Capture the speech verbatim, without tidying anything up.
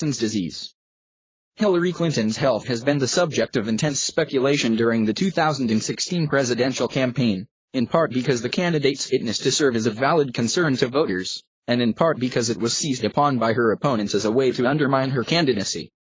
Clinton's disease. Hillary Clinton's health has been the subject of intense speculation during the two thousand sixteen presidential campaign, in part because the candidate's fitness to serve is a valid concern to voters, and in part because it was seized upon by her opponents as a way to undermine her candidacy.